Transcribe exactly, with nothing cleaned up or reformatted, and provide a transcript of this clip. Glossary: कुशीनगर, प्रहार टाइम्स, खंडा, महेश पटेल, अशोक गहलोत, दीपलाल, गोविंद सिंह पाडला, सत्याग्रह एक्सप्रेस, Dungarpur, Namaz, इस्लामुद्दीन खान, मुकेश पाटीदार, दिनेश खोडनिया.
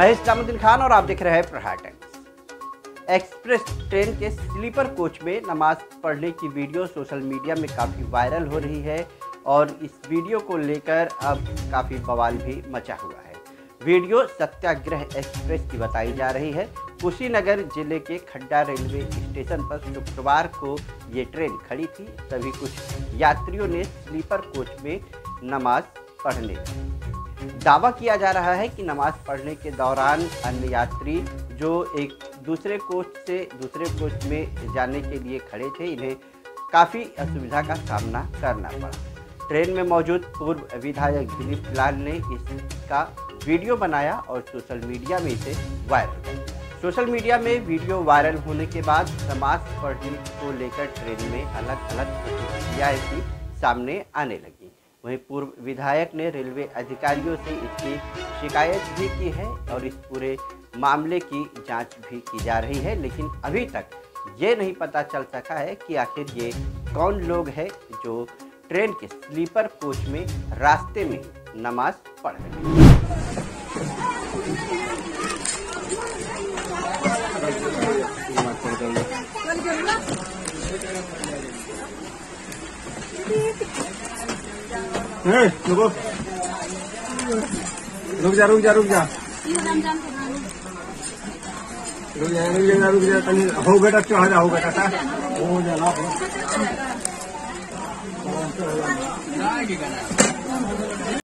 मैं इस्लामुद्दीन खान और आप देख रहे हैं प्रहार टाइम्स। एक्सप्रेस ट्रेन के स्लीपर कोच में नमाज पढ़ने की वीडियो सोशल मीडिया में काफ़ी वायरल हो रही है और इस वीडियो को लेकर अब काफ़ी बवाल भी मचा हुआ है। वीडियो सत्याग्रह एक्सप्रेस की बताई जा रही है। कुशीनगर जिले के खंडा रेलवे स्टेशन पर शुक्रवार को ये ट्रेन खड़ी थी, तभी कुछ यात्रियों ने स्लीपर कोच में नमाज पढ़ने दावा किया जा रहा है कि नमाज पढ़ने के दौरान अन्य यात्री जो एक दूसरे कोच से दूसरे कोच में जाने के लिए खड़े थे, इन्हें काफ़ी असुविधा का सामना करना पड़ा। ट्रेन में मौजूद पूर्व विधायक दीपलाल ने इसका वीडियो बनाया और सोशल मीडिया में इसे वायरल किया। सोशल मीडिया में वीडियो वायरल होने के बाद नमाज पढ़ने को लेकर ट्रेन में अलग अलग प्रतिक्रियाएं भी सामने आने लगी। वहीं पूर्व विधायक ने रेलवे अधिकारियों से इसकी शिकायत भी की है और इस पूरे मामले की जांच भी की जा रही है, लेकिन अभी तक ये नहीं पता चल सका है कि आखिर ये कौन लोग हैं जो ट्रेन के स्लीपर कोच में रास्ते में नमाज पढ़ रहे हैं। रुक रुक जा रुक जा रुक जा रुक जा रुक जा रुक जा कहीं हो बेटा चढ़ा जा हो बेटा का हो जा ना हो